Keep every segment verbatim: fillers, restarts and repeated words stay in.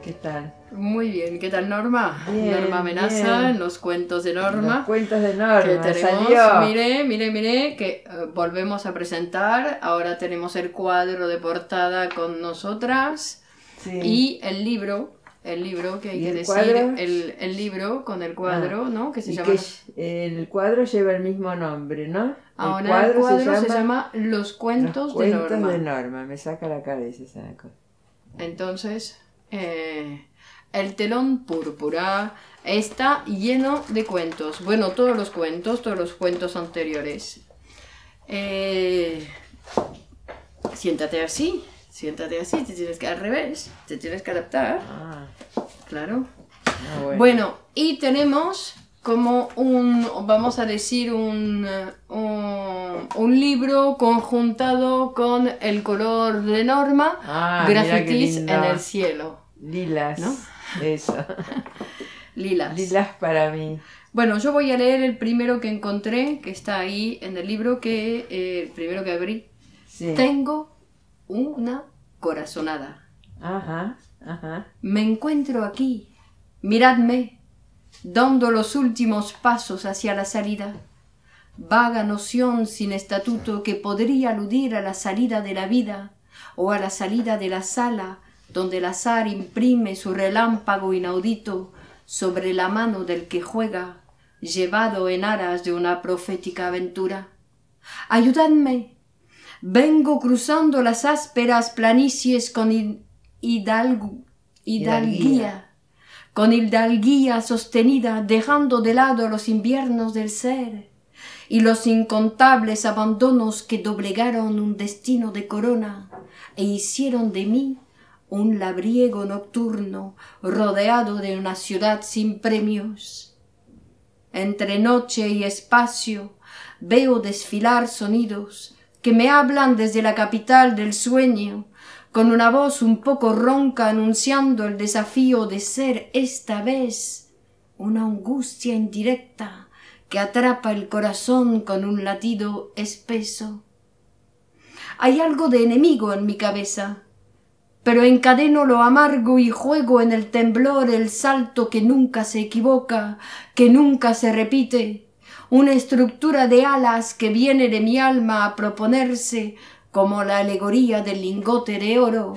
¿Qué tal? Muy bien, ¿qué tal Norma? Bien, Norma Menassa, Los Cuentos de Norma. Los Cuentos de Norma, que tenemos, salió. Mire, mire, mire, que uh, volvemos a presentar. Ahora tenemos el cuadro de portada con nosotras. Sí. Y el libro, el libro que hay que decir, el, el libro con el cuadro, ah, ¿no? Que se llama... Que el cuadro lleva el mismo nombre, ¿no? Ahora el cuadro, el cuadro se, se, llama, se llama Los Cuentos, Los Cuentos de Norma. de Norma, me saca la cabeza esa cosa. Entonces... Eh, el telón púrpura está lleno de cuentos. Bueno, todos los cuentos, todos los cuentos anteriores. Eh, siéntate así, siéntate así, te tienes que al revés, te tienes que adaptar. Ah. Claro. Ah, bueno. Bueno, y tenemos como un, vamos a decir, un, un, un libro conjuntado con el color de Norma, ah, grafitis en el cielo. Lilas, ¿no? Eso. Lilas. Lilas para mí. Bueno, yo voy a leer el primero que encontré, que está ahí en el libro, que eh, el primero que abrí. Sí. Tengo una corazonada. Ajá, ajá. Me encuentro aquí, miradme, dando los últimos pasos hacia la salida. Vaga noción sin estatuto que podría aludir a la salida de la vida o a la salida de la sala donde el azar imprime su relámpago inaudito sobre la mano del que juega, llevado en aras de una profética aventura. Ayudadme. Vengo cruzando las ásperas planicies con hidalgu hidalguía. con hidalguía sostenida, dejando de lado los inviernos del ser y los incontables abandonos que doblegaron un destino de corona e hicieron de mí un labriego nocturno rodeado de una ciudad sin premios. Entre noche y espacio veo desfilar sonidos que me hablan desde la capital del sueño, con una voz un poco ronca anunciando el desafío de ser esta vez una angustia indirecta que atrapa el corazón con un latido espeso. Hay algo de enemigo en mi cabeza, pero encadeno lo amargo y juego en el temblor el salto que nunca se equivoca, que nunca se repite, una estructura de alas que viene de mi alma a proponerse como la alegoría del lingote de oro,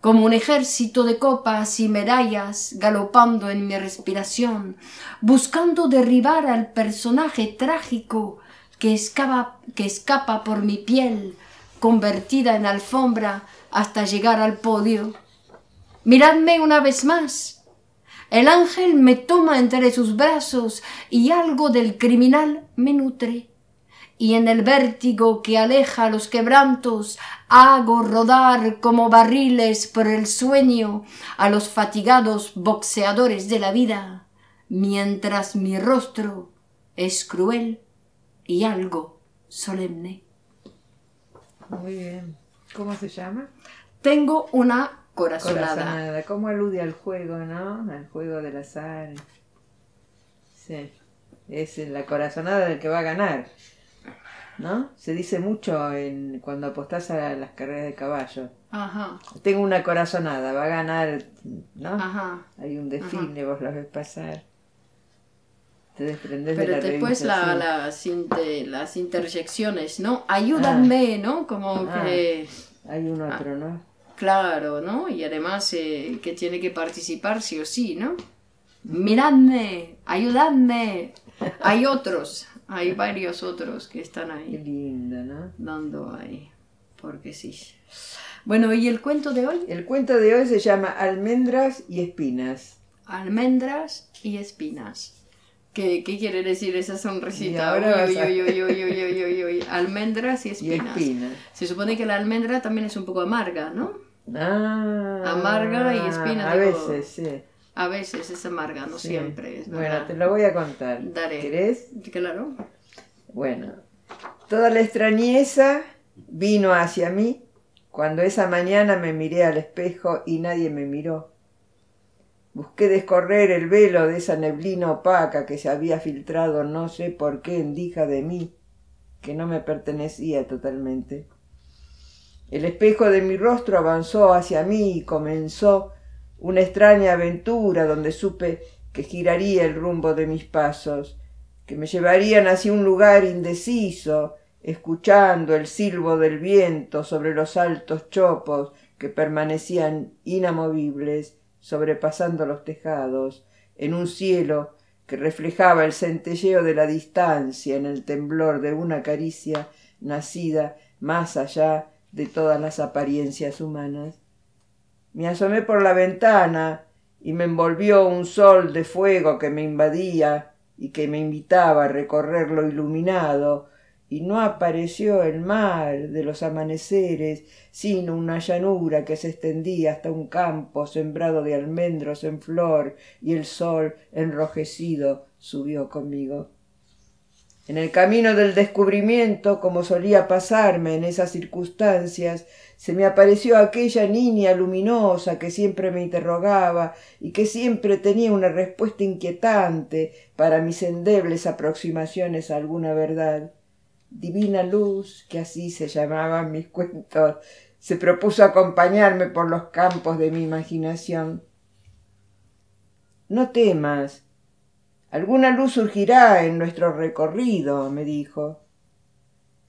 como un ejército de copas y medallas galopando en mi respiración, buscando derribar al personaje trágico que escapa, que escapa por mi piel, convertida en alfombra hasta llegar al podio. Miradme una vez más. El ángel me toma entre sus brazos y algo del criminal me nutre. Y en el vértigo que aleja los quebrantos, hago rodar como barriles por el sueño a los fatigados boxeadores de la vida, mientras mi rostro es cruel y algo solemne. Muy bien. ¿Cómo se llama? Tengo una corazonada. corazonada. ¿Cómo alude al juego, no? Al juego del azar. Sí. Es la corazonada del que va a ganar, ¿no? Se dice mucho en, cuando apostás a las carreras de caballo. Ajá. Tengo una corazonada, va a ganar, ¿no? Ajá. Hay un desfile, vos los ves pasar. Te desprendés de la revista. Pero después la, las, inter, las interjecciones, ¿no? Ayúdame, ah, ¿no? Como ah, que... Hay un otro, ah, ¿no? Claro, ¿no? Y además eh, que tiene que participar sí o sí, ¿no? Miradme, ayúdame. Hay otros. Hay varios otros que están ahí. Qué linda, ¿no? Dando ahí, porque sí. Bueno, ¿y el cuento de hoy? El cuento de hoy se llama Almendras y Espinas. Almendras y Espinas. ¿Qué, qué quiere decir esa sonrisita? Almendras y espinas. y espinas. Se supone que la almendra también es un poco amarga, ¿no? Ah, amarga y espina. A digo, veces, sí. A veces es amarga, no sí. siempre. Es bueno, te lo voy a contar. Daré. ¿Querés? Claro. Bueno, toda la extrañeza vino hacia mí cuando esa mañana me miré al espejo y nadie me miró. Busqué descorrer el velo de esa neblina opaca que se había filtrado no sé por qué en dija de mí, que no me pertenecía totalmente. El espejo de mi rostro avanzó hacia mí y comenzó una extraña aventura donde supe que giraría el rumbo de mis pasos, que me llevarían hacia un lugar indeciso, escuchando el silbo del viento sobre los altos chopos que permanecían inamovibles, sobrepasando los tejados, en un cielo que reflejaba el centelleo de la distancia en el temblor de una caricia nacida más allá de todas las apariencias humanas. Me asomé por la ventana y me envolvió un sol de fuego que me invadía y que me invitaba a recorrer lo iluminado, y no apareció el mar de los amaneceres, sino una llanura que se extendía hasta un campo sembrado de almendros en flor, y el sol enrojecido subió conmigo. En el camino del descubrimiento, como solía pasarme en esas circunstancias, se me apareció aquella niña luminosa que siempre me interrogaba y que siempre tenía una respuesta inquietante para mis endebles aproximaciones a alguna verdad. Divina Luz, que así se llamaban mis cuentos, se propuso acompañarme por los campos de mi imaginación. No temas, alguna luz surgirá en nuestro recorrido, me dijo.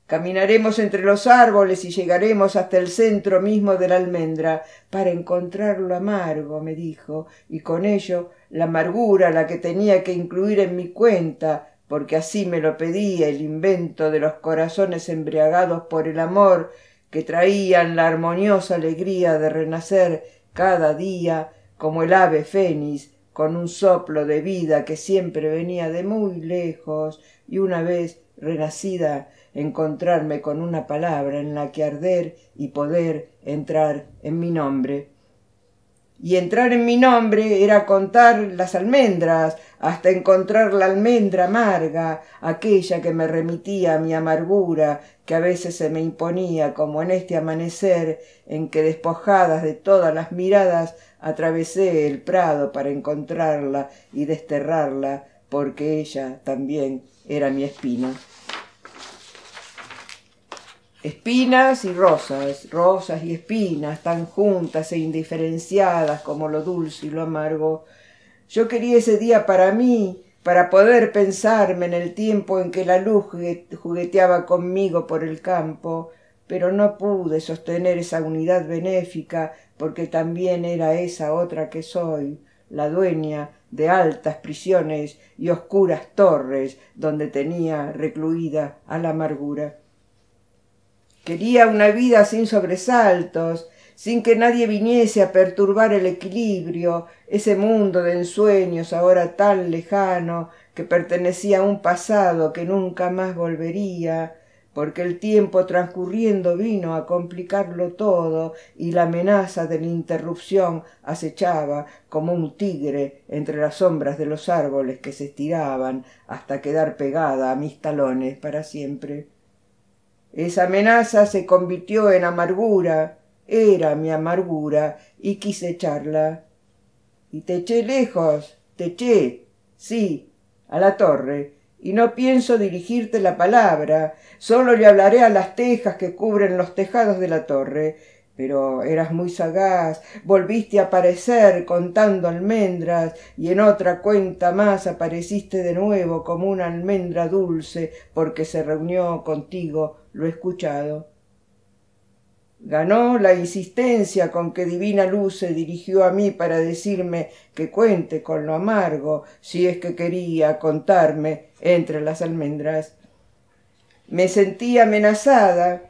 Caminaremos entre los árboles y llegaremos hasta el centro mismo de la almendra para encontrar lo amargo, me dijo, y con ello la amargura a la que tenía que incluir en mi cuenta, porque así me lo pedía el invento de los corazones embriagados por el amor que traían la armoniosa alegría de renacer cada día como el ave fénix, con un soplo de vida que siempre venía de muy lejos, y una vez renacida, encontrarme con una palabra en la que arder y poder entrar en mi nombre. Y entrar en mi nombre era contar las almendras hasta encontrar la almendra amarga, aquella que me remitía a mi amargura, que a veces se me imponía como en este amanecer en que, despojadas de todas las miradas, atravesé el prado para encontrarla y desterrarla, porque ella también era mi espina. Espinas y rosas, rosas y espinas, tan juntas e indiferenciadas como lo dulce y lo amargo. Yo quería ese día para mí, para poder pensarme en el tiempo en que la luz jugueteaba conmigo por el campo, pero no pude sostener esa unidad benéfica, porque también era esa otra que soy, la dueña de altas prisiones y oscuras torres donde tenía recluida a la amargura. Quería una vida sin sobresaltos, sin que nadie viniese a perturbar el equilibrio, ese mundo de ensueños ahora tan lejano que pertenecía a un pasado que nunca más volvería, porque el tiempo transcurriendo vino a complicarlo todo y la amenaza de la interrupción acechaba como un tigre entre las sombras de los árboles que se estiraban hasta quedar pegada a mis talones para siempre. Esa amenaza se convirtió en amargura, era mi amargura, y quise echarla. Y te eché lejos, te eché, sí, a la torre, y no pienso dirigirte la palabra, solo le hablaré a las tejas que cubren los tejados de la torre. Pero eras muy sagaz, volviste a aparecer contando almendras, y en otra cuenta más apareciste de nuevo como una almendra dulce, porque se reunió contigo lo escuchado. Ganó la insistencia con que Divina Luz se dirigió a mí para decirme que cuente con lo amargo, si es que quería contarme entre las almendras. Me sentí amenazada.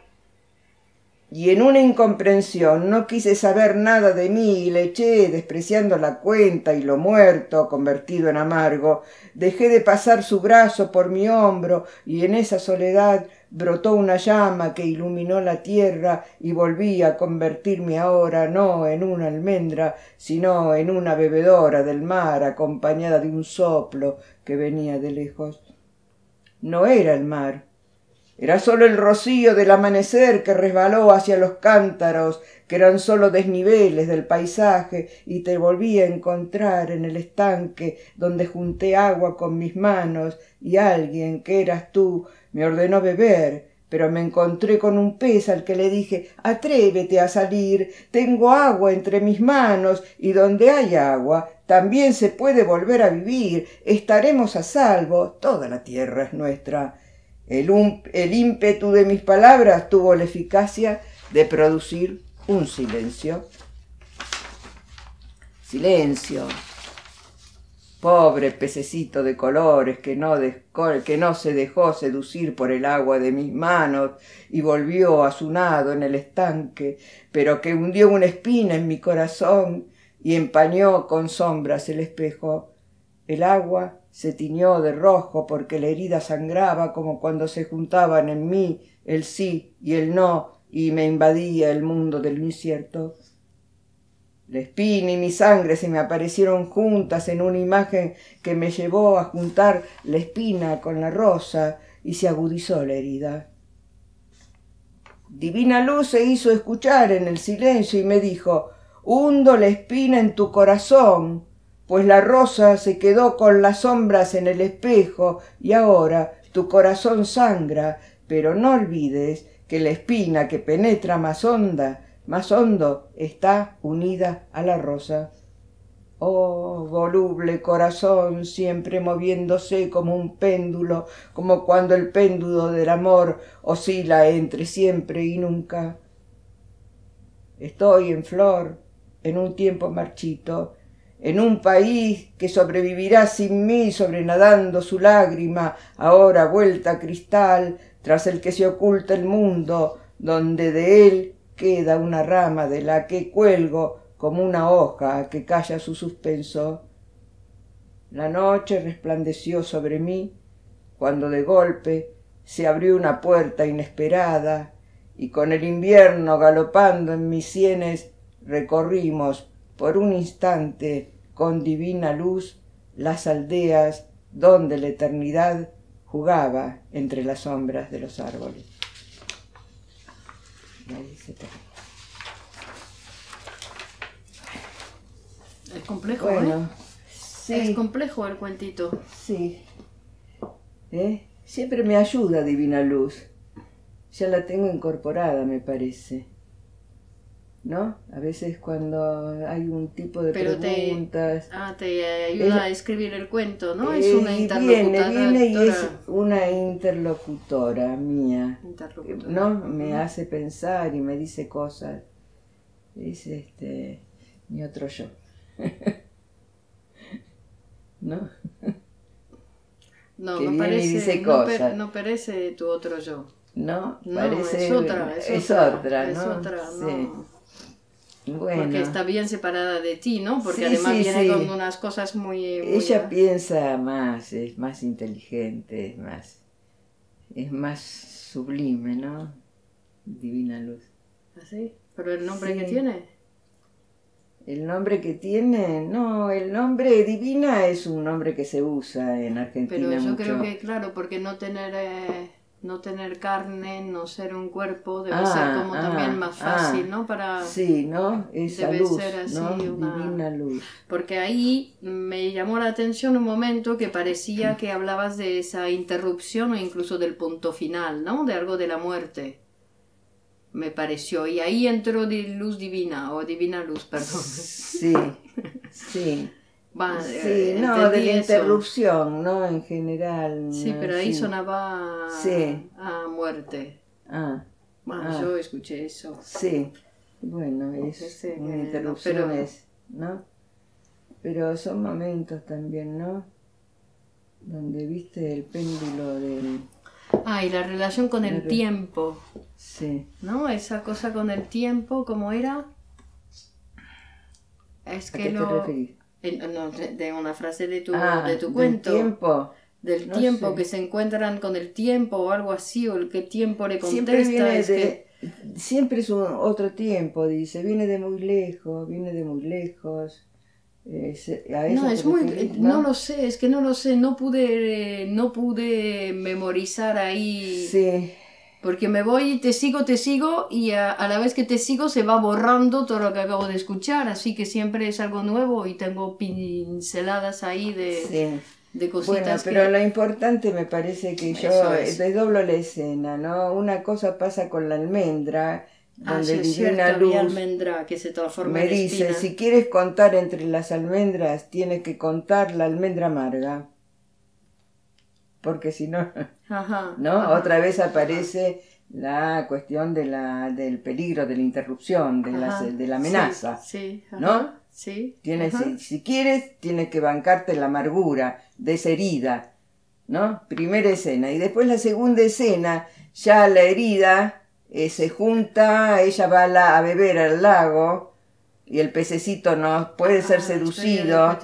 y en una incomprensión no quise saber nada de mí y le eché, despreciando la cuenta y lo muerto, convertido en amargo. Dejé de pasar su brazo por mi hombro y en esa soledad brotó una llama que iluminó la tierra y volví a convertirme ahora no en una almendra, sino en una bebedora del mar acompañada de un soplo que venía de lejos. No era el mar. Era solo el rocío del amanecer que resbaló hacia los cántaros, que eran solo desniveles del paisaje, y te volví a encontrar en el estanque donde junté agua con mis manos, y alguien, que eras tú, me ordenó beber, pero me encontré con un pez al que le dije, «Atrévete a salir, tengo agua entre mis manos, y donde hay agua también se puede volver a vivir, estaremos a salvo, toda la tierra es nuestra». El, um, el ímpetu de mis palabras tuvo la eficacia de producir un silencio. Silencio. Pobre pececito de colores que no, de, que no se dejó seducir por el agua de mis manos y volvió azunado en el estanque, pero que hundió una espina en mi corazón y empañó con sombras el espejo. El agua se tiñó de rojo porque la herida sangraba como cuando se juntaban en mí el sí y el no y me invadía el mundo de lo incierto. La espina y mi sangre se me aparecieron juntas en una imagen que me llevó a juntar la espina con la rosa y se agudizó la herida. Divina Luz se hizo escuchar en el silencio y me dijo, «Hundo la espina en tu corazón». Pues la rosa se quedó con las sombras en el espejo y ahora tu corazón sangra, pero no olvides que la espina que penetra más honda, más hondo, está unida a la rosa. Oh, voluble corazón, siempre moviéndose como un péndulo, como cuando el péndulo del amor oscila entre siempre y nunca. Estoy en flor, en un tiempo marchito, en un país que sobrevivirá sin mí, sobrenadando su lágrima, ahora vuelta a cristal, tras el que se oculta el mundo, donde de él queda una rama de la que cuelgo como una hoja que calla su suspenso. La noche resplandeció sobre mí, cuando de golpe se abrió una puerta inesperada, y con el invierno galopando en mis sienes recorrimos por un instante con divina luz las aldeas donde la eternidad jugaba entre las sombras de los árboles. Es complejo, bueno, ¿eh? Sí. Es complejo el cuentito. Sí. ¿Eh? Siempre me ayuda divina luz. Ya la tengo incorporada, me parece. ¿No? A veces cuando hay un tipo de Pero preguntas... Te, ah, te ayuda es, a escribir el cuento, ¿no? Es, es una interlocutora. Viene, viene y es una interlocutora mía, interlocutora. ¿No? Me uh-huh. hace pensar y me dice cosas. Es este... mi otro yo. ¿No? No, que no parece, dice no, per, no parece tu otro yo. No, no parece, es otra, es, es otra, otra, es ¿no? otra, no. Sí. Bueno. Porque está bien separada de ti, ¿no? Porque sí, además sí, viene sí. con unas cosas muy... muy Ella a... piensa más, es más inteligente, es más, es más sublime, ¿no? Divina Luz. ¿Ah, sí? ¿Pero el nombre sí. que tiene? El nombre que tiene, no, el nombre Divina es un nombre que se usa en Argentina Pero yo mucho. Creo que, claro, porque no tener... Eh... No tener carne, no ser un cuerpo, debe ah, ser como ah, también más fácil, ah, ¿no? Para, sí, ¿no? Esa debe luz, ser así ¿no? una... Divina luz. Porque ahí me llamó la atención un momento que parecía que hablabas de esa interrupción o incluso del punto final, ¿no? De algo de la muerte, me pareció. Y ahí entró de luz divina, o divina luz, perdón. Sí, sí. Va, sí, eh, no, de la eso. interrupción, ¿no? En general. Sí, pero ahí sí. sonaba sí. a muerte. Ah, bueno, ah. yo escuché eso. Sí, bueno, es Entonces, una interrupción, no, pero... Es, ¿no? Pero son momentos también, ¿no? Donde viste el péndulo del... Ah, y la relación con el tiempo. Sí. ¿No? Esa cosa con el tiempo, ¿cómo era? Es que ¿a qué te lo... referís? El, no, de una frase de tu, ah, de tu cuento. Del tiempo. Del no tiempo, sé. Que se encuentran con el tiempo o algo así, o el que tiempo le contesta. Siempre viene es de, que... siempre es un otro tiempo, dice. Viene de muy lejos, viene de muy lejos. Eh, se, a no, es muy, referís, ¿no? No lo sé, es que no lo sé, no pude, no pude memorizar ahí. Sí. Porque me voy, te sigo, te sigo, y a, a la vez que te sigo se va borrando todo lo que acabo de escuchar, así que siempre es algo nuevo y tengo pinceladas ahí de, sí. de cositas. Bueno, pero que... lo importante me parece que yo desdoblo la escena, ¿no? Una cosa pasa con la almendra, donde ah, sí, Divina Luz almendra que se transforma me en dice, espina. Si quieres contar entre las almendras, tienes que contar la almendra amarga. Porque si no, ajá, ¿no? Ajá, otra vez aparece ajá. la cuestión de la, del peligro, de la interrupción, de, la, de la amenaza, sí, sí, ajá, ¿no? Sí, tienes, si, si quieres, tienes que bancarte la amargura de esa herida, ¿no? Primera escena. Y después la segunda escena, ya la herida eh, se junta, ella va a, la, a beber al lago. Y el pececito no puede ser ah, seducido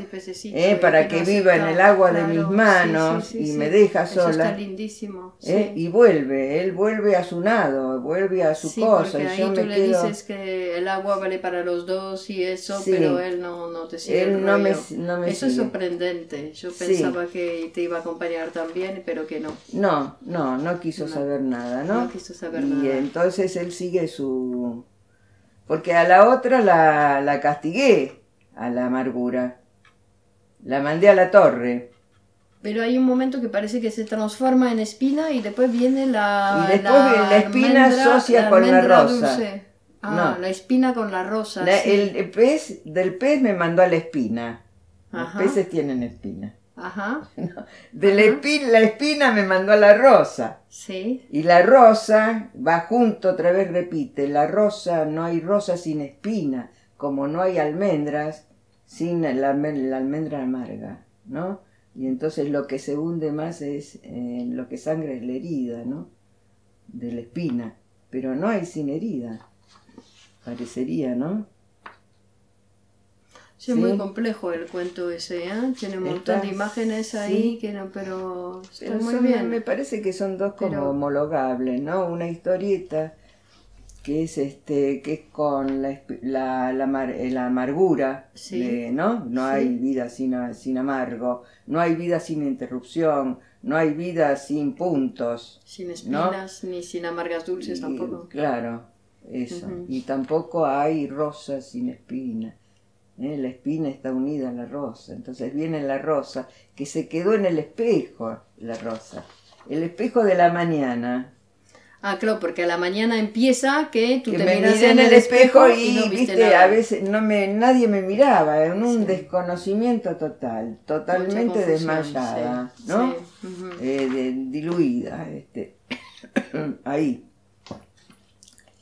eh, para que, que viva acepta, en el agua claro, de mis manos sí, sí, sí, y me deja sí. sola. Eso está lindísimo. Eh, sí. Y vuelve, él vuelve a su nado, vuelve a su sí, cosa. Y ahí yo tú me le quedo... dices que el agua vale para los dos y eso, sí. pero él no, no te sigue. Él no me, no me eso sigue. Es sorprendente. Yo pensaba sí. que te iba a acompañar también, pero que no. No, no, no quiso no. saber nada, ¿no? No quiso saber y nada. Y entonces él sigue su... Porque a la otra la, la castigué, a la amargura. La mandé a la torre. Pero hay un momento que parece que se transforma en espina y después viene la... Y después la, la espina almendra, asocia la con la rosa. Dulce. Ah, no. La espina con la rosa. La, sí. el, el pez del pez me mandó a la espina. Ajá. Los peces tienen espina. Ajá. No. De la, espina, la espina me mandó a la rosa. Sí. Y la rosa va junto, otra vez repite, la rosa, no hay rosa sin espina, como no hay almendras sin la, la almendra amarga, ¿no? Y entonces lo que se hunde más es eh, lo que sangra es la herida, ¿no? De la espina, pero no hay sin herida, parecería, ¿no? Sí, es sí. muy complejo el cuento ese, ¿eh? Tiene un montón está, de imágenes ahí, sí. que no, pero está pero muy son, bien. Me parece que son dos como pero... homologables, ¿no? Una historieta que es este que es con la, la, la, mar, la amargura, sí. de, ¿no? No sí. hay vida sin, sin amargo, no hay vida sin interrupción, no hay vida sin puntos. Sin espinas, ¿no? Ni sin amargas dulces y, tampoco. Claro, eso. Uh-huh. Y tampoco hay rosas sin espinas. ¿Eh? La espina está unida a la rosa, entonces viene la rosa, que se quedó en el espejo, la rosa, el espejo de la mañana. Ah, claro, porque a la mañana empieza que tú que te me miras en el espejo, espejo y, y no viste, viste a veces no me, nadie me miraba, en un sí. desconocimiento total, totalmente desmayada, sí, ¿no? Sí. Uh-huh. eh, de, diluida, este. ahí.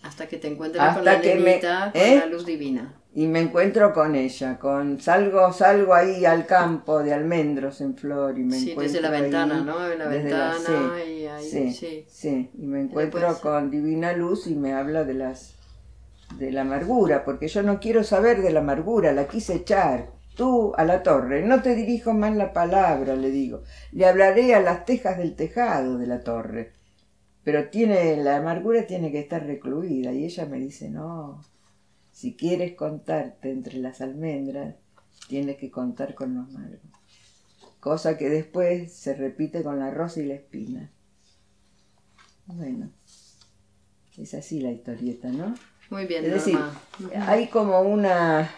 Hasta que te encuentras con la negrita, me, ¿eh? con la luz divina. Y me encuentro con ella, con salgo salgo ahí al campo de almendros en flor y me sí, encuentro desde la ahí, ventana, ¿no? En la ventana la, sí, y ahí, sí, sí. sí, y me encuentro después, con Divina Luz y me habla de las de la amargura, porque yo no quiero saber de la amargura, la quise echar. Tú a la torre, no te dirijo más la palabra, le digo. Le hablaré a las tejas del tejado de la torre. Pero tiene la amargura tiene que estar recluida y ella me dice, "No, si quieres contarte entre las almendras, tienes que contar con los amargos". Cosa que después se repite con la rosa y la espina. Bueno, es así la historieta, ¿no? Muy bien, es Norma. Decir, hay como una,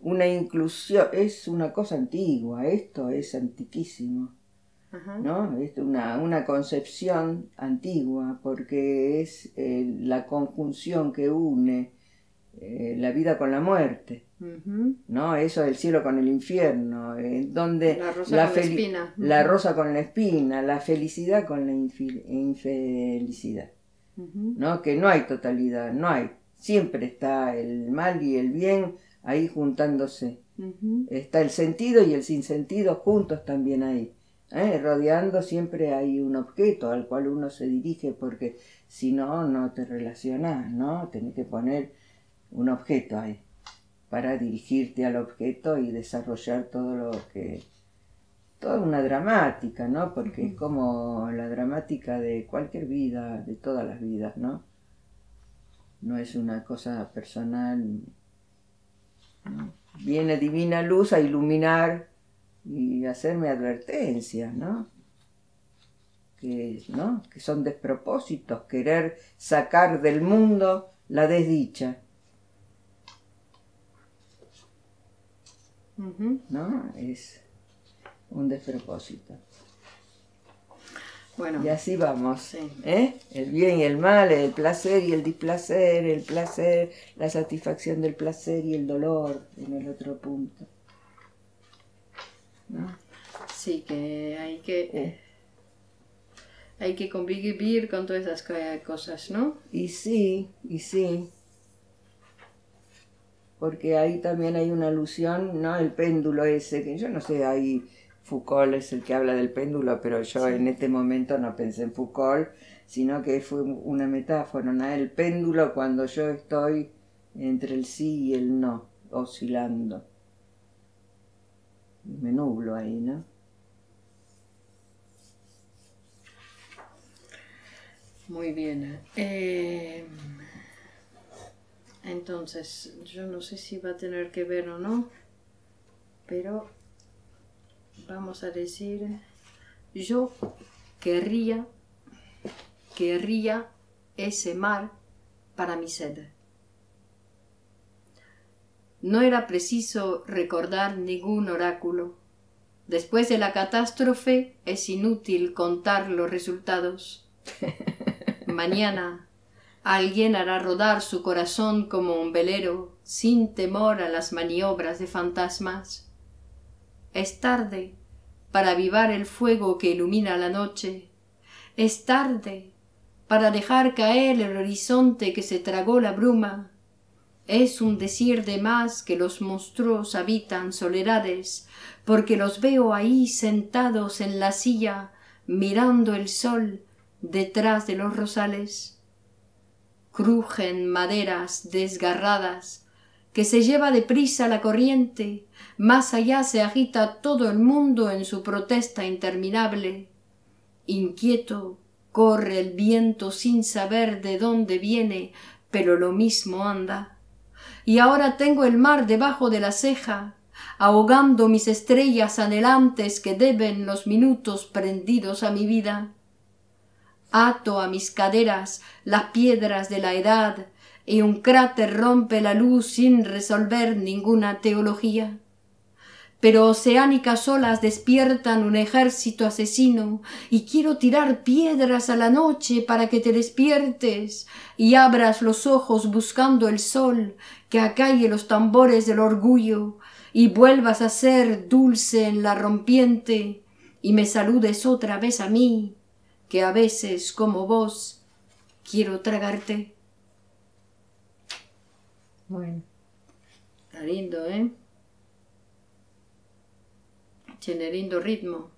una inclusión, es una cosa antigua, esto es antiquísimo, ajá, ¿no? Es una, una concepción antigua porque es eh, la conjunción que une eh, la vida con la muerte, uh-huh, ¿no? Eso del cielo con el infierno, eh, donde la rosa, la, con la, espina. la rosa con la espina, la felicidad con la infelicidad, uh-huh, ¿no? Que no hay totalidad, no hay, siempre está el mal y el bien ahí juntándose, uh-huh, está el sentido y el sinsentido juntos también ahí. ¿eh? Rodeando siempre hay un objeto al cual uno se dirige, porque si no, no te relacionás, ¿no? Tenés que poner un objeto ahí para dirigirte al objeto y desarrollar todo lo que... toda una dramática, ¿no? Porque uh-huh. es como la dramática de cualquier vida, de todas las vidas, ¿no? No es una cosa personal, ¿no? Viene Divina Luz a iluminar y hacerme advertencias, ¿no? Que, ¿no? que son despropósitos, querer sacar del mundo la desdicha. Uh-huh. ¿No? Es un despropósito. Bueno, y así vamos, sí. ¿eh? El bien y el mal, el placer y el displacer, el placer, la satisfacción del placer y el dolor en el otro punto, ¿no? Sí, que hay que eh. hay que convivir con todas esas cosas, ¿no? Y sí, y sí, porque ahí también hay una alusión, ¿no? El péndulo ese, que yo no sé, ahí... Foucault es el que habla del péndulo, pero yo sí. en este momento no pensé en Foucault, sino que fue una metáfora, ¿no? El péndulo cuando yo estoy entre el sí y el no, oscilando. Me nublo ahí, ¿no? Muy bien. Eh, entonces, yo no sé si va a tener que ver o no, pero... vamos a decir, yo querría, querría ese mar para mi sed. No era preciso recordar ningún oráculo. Después de la catástrofe es inútil contar los resultados. Mañana alguien hará rodar su corazón como un velero, sin temor a las maniobras de fantasmas. Es tarde para avivar el fuego que ilumina la noche. Es tarde para dejar caer el horizonte que se tragó la bruma. Es un decir de más que los monstruos habitan soledades, porque los veo ahí sentados en la silla, mirando el sol detrás de los rosales. Crujen maderas desgarradas, que se lleva deprisa la corriente. Más allá se agita todo el mundo en su protesta interminable. Inquieto corre el viento sin saber de dónde viene, pero lo mismo anda. Y ahora tengo el mar debajo de la ceja, ahogando mis estrellas anhelantes que deben los minutos prendidos a mi vida. Ato a mis caderas las piedras de la edad, y un cráter rompe la luz sin resolver ninguna teología. Pero oceánicas olas despiertan un ejército asesino, y quiero tirar piedras a la noche para que te despiertes y abras los ojos buscando el sol que acalle los tambores del orgullo, y vuelvas a ser dulce en la rompiente y me saludes otra vez a mí, que a veces, como vos, quiero tragarte. Bueno, está lindo, ¿eh? Tiene lindo ritmo,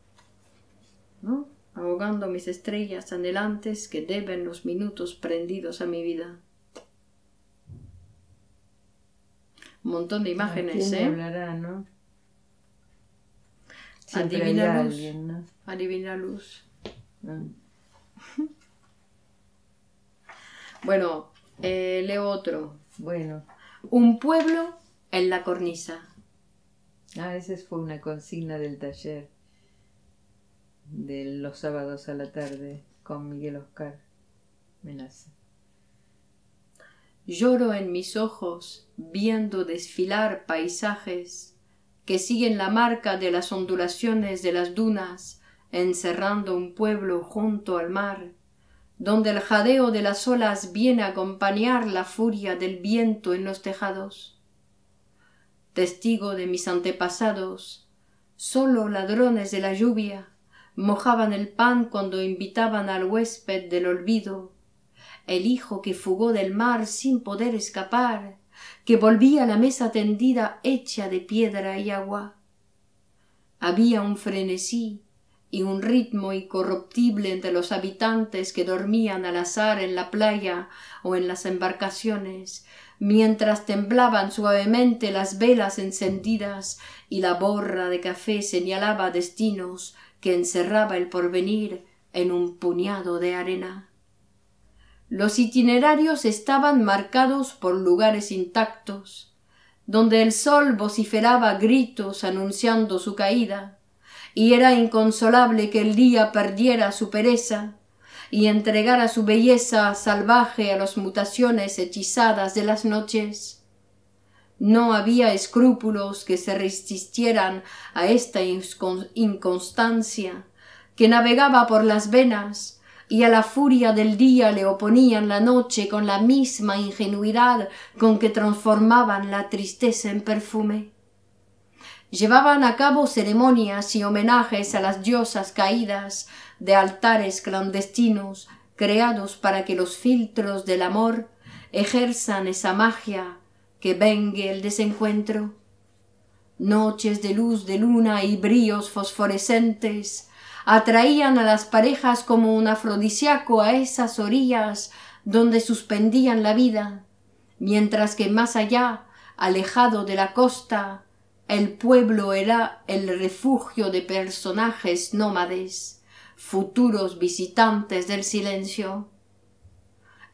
¿no? Ahogando mis estrellas anhelantes que deben los minutos prendidos a mi vida. Un montón de imágenes, ¿eh? Hablará, ¿no? Adivina luz, alguien, ¿no? Adivina luz. No. Bueno, eh, leo otro. Bueno. Un pueblo en la cornisa. Ah, esa fue una consigna del taller de los sábados a la tarde con Miguel Oscar Menassa. Lloro en mis ojos viendo desfilar paisajes que siguen la marca de las ondulaciones de las dunas, encerrando un pueblo junto al mar, donde el jadeo de las olas viene a acompañar la furia del viento en los tejados. Testigo de mis antepasados, solo ladrones de la lluvia, mojaban el pan cuando invitaban al huésped del olvido, el hijo que fugó del mar sin poder escapar, que volvía a la mesa tendida hecha de piedra y agua. Había un frenesí y un ritmo incorruptible entre los habitantes que dormían al azar en la playa o en las embarcaciones, mientras temblaban suavemente las velas encendidas y la borra de café señalaba destinos que encerraba el porvenir en un puñado de arena. Los itinerarios estaban marcados por lugares intactos, donde el sol vociferaba gritos anunciando su caída, y era inconsolable que el día perdiera su pereza y entregara su belleza salvaje a las mutaciones hechizadas de las noches. No había escrúpulos que se resistieran a esta inconstancia que navegaba por las venas, y a la furia del día le oponían la noche con la misma ingenuidad con que transformaban la tristeza en perfume. Llevaban a cabo ceremonias y homenajes a las diosas caídas de altares clandestinos creados para que los filtros del amor ejerzan esa magia que vengue el desencuentro. Noches de luz de luna y brillos fosforescentes atraían a las parejas como un afrodisíaco a esas orillas donde suspendían la vida, mientras que más allá, alejado de la costa, el pueblo era el refugio de personajes nómades, futuros visitantes del silencio.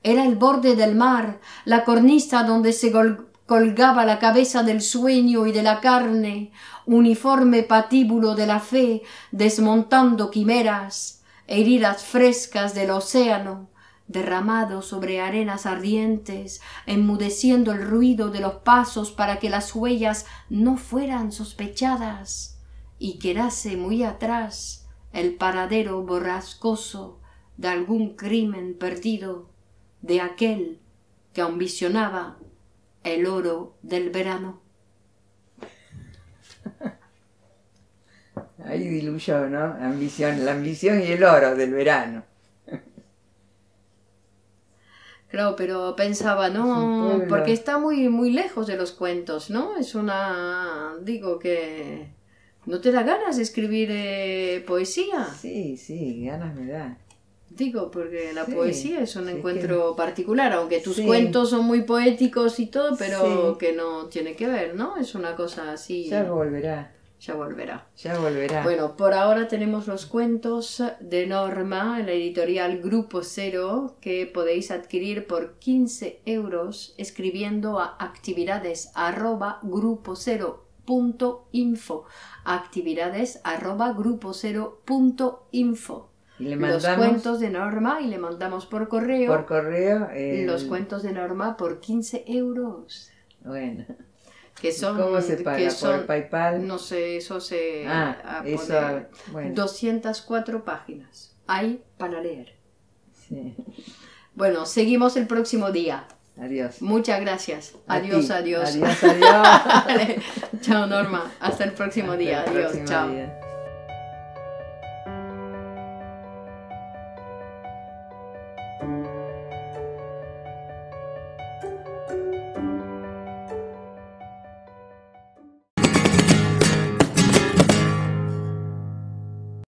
Era el borde del mar, la cornisa donde se golpeaba colgaba la cabeza del sueño y de la carne, uniforme patíbulo de la fe, desmontando quimeras, heridas frescas del océano, derramado sobre arenas ardientes, enmudeciendo el ruido de los pasos para que las huellas no fueran sospechadas, y quedase muy atrás el paradero borrascoso de algún crimen perdido, de aquel que ambicionaba el oro del verano. Ahí diluyó, ¿no? La ambición, la ambición y el oro del verano. Claro, pero pensaba, no, porque está muy, muy lejos de los cuentos, ¿no? Es una... digo que... ¿no te da ganas de escribir eh, poesía? Sí, sí, ganas me da. Digo, porque la sí, poesía es un sí, encuentro que... particular, aunque tus sí. cuentos son muy poéticos y todo, pero sí. que no tiene que ver, ¿no? Es una cosa así... Ya volverá. Ya volverá. Ya volverá. Bueno, por ahora tenemos los cuentos de Norma en la editorial Grupo Cero, que podéis adquirir por quince euros escribiendo a actividades arroba grupo cero punto info. actividades arroba grupo cero punto info. Le mandamos los cuentos de Norma y le mandamos por correo. Por correo. El... Los cuentos de Norma por quince euros. Bueno. Que son, ¿cómo se paga? Que son, ¿por PayPal? No sé, eso se... Ah, eso... Bueno. doscientas cuatro páginas. Hay para leer. Sí. Bueno, seguimos el próximo día. Adiós. Muchas gracias. Adiós, adiós. Adiós, adiós. Vale. Chao, Norma. Hasta el próximo Hasta día. El adiós, próximo chao. Día.